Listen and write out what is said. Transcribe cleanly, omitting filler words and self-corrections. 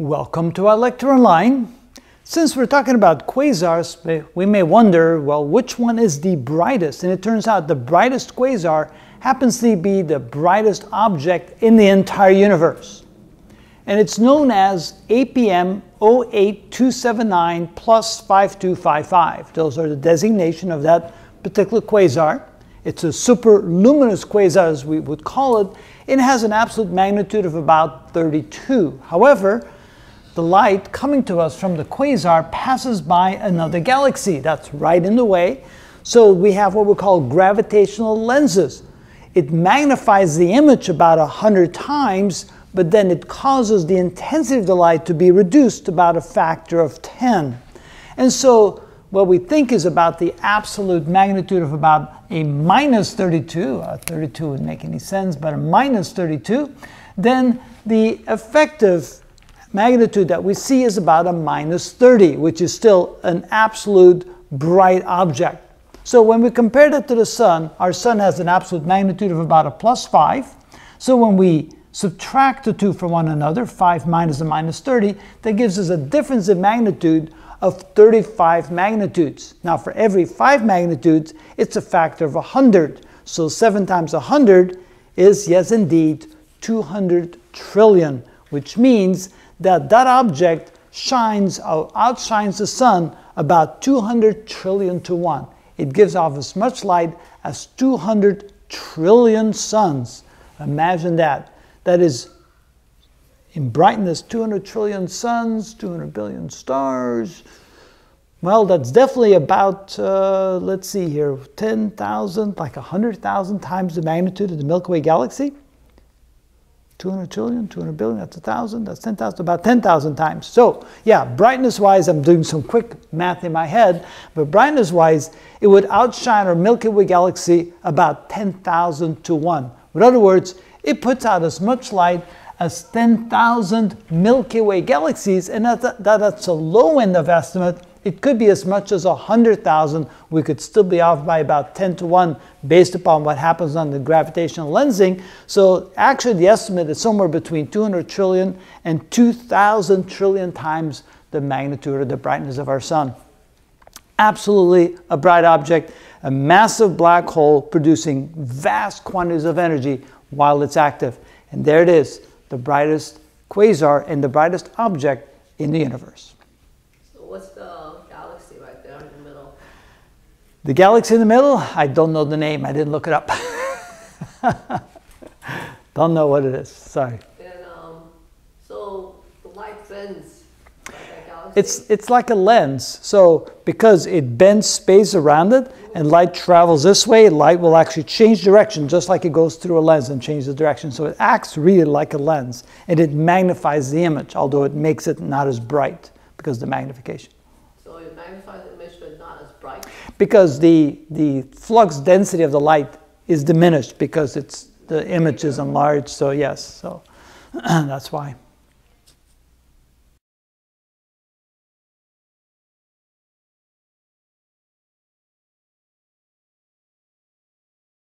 Welcome to our lecture online. Since we're talking about quasars, we may wonder, well, which one is the brightest? And it turns out the brightest quasar happens to be the brightest object in the entire universe. And it's known as APM 08279 + 5255. Those are the designation of that particular quasar. It's a superluminous quasar, as we would call it. It has an absolute magnitude of about 32. However, the light coming to us from the quasar passes by another galaxy that's right in the way. So we have what we call gravitational lenses. It magnifies the image about 100 times, but then it causes the intensity of the light to be reduced about a factor of 10. And so what we think is about the absolute magnitude of about a minus 32, 32 wouldn't make any sense, but a minus 32, then the effective magnitude that we see is about a minus 30, which is still an absolute bright object. So when we compare that to the sun, our sun has an absolute magnitude of about a plus 5. So when we subtract the two from one another, 5 minus a minus 30, that gives us a difference in magnitude of 35 magnitudes. Now for every 5 magnitudes, it's a factor of 100. So 7 times 100 is, yes indeed, 200 trillion, which means that that object shines, outshines the sun about 200 trillion to 1. It gives off as much light as 200 trillion suns. Imagine that. That is, in brightness, 200 trillion suns, 200 billion stars. Well, that's definitely about, let's see here, 10,000, like 100,000 times the magnitude of the Milky Way galaxy. 200 trillion, 200 billion, that's 1,000, that's 10,000, about 10,000 times. So, yeah, brightness-wise, I'm doing some quick math in my head, but brightness-wise, it would outshine our Milky Way galaxy about 10,000 to 1. In other words, it puts out as much light as 10,000 Milky Way galaxies, and that's a low end of estimate. It could be as much as 100,000. We could still be off by about 10 to 1 based upon what happens on the gravitational lensing. So actually the estimate is somewhere between 200 trillion and 2,000 trillion times the magnitude or the brightness of our sun. Absolutely a bright object, a massive black hole producing vast quantities of energy while it's active. And there it is, the brightest quasar and the brightest object in the universe. So what's the galaxy right there in the middle? The galaxy in the middle? I don't know the name. I didn't look it up. Don't know what it is. Sorry. And so the light bends like that galaxy? It's like a lens. So because it bends space around it, and light travels this way, light will actually change direction just like it goes through a lens and changes the direction. So it acts really like a lens and it magnifies the image, although it makes it not as bright because of the magnification. So it magnifies the image but not as bright? Because the flux density of the light is diminished because the image is enlarged, so yes, so that's why.